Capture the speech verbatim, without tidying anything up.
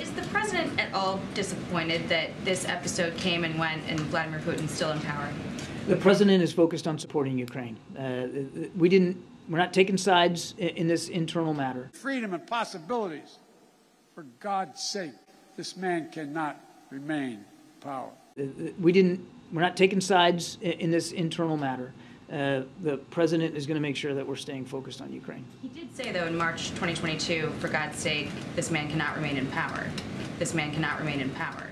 Is the president at all disappointed that this episode came and went and Vladimir Putin's still in power? The president is focused on supporting Ukraine. Uh, we didn't, we're not taking sides in this internal matter. Freedom and possibilities. For God's sake, this man cannot remain in power. We didn't, we're not taking sides in this internal matter. Uh, the president is going to make sure that we're staying focused on Ukraine. He did say, though, in March twenty twenty-two, for God's sake, this man cannot remain in power. This man cannot remain in power.